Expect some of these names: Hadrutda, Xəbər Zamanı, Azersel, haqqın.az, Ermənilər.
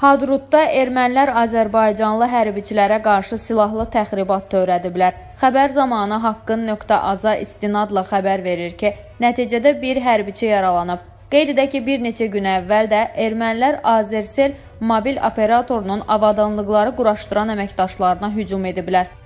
Hadrutda ermənilər Azərbaycanlı hərbiçilərə qarşı silahlı təxribat törədiblər. Xəbər zamanı haqqın.az-a istinadla xəbər verir ki, nəticədə bir hərbiçi yaralanıb. Qeyd edək ki, bir neçə gün əvvəl də ermənilər Azersel mobil operatorunun avadanlıqları quraşdıran əməkdaşlarına hücum ediblər.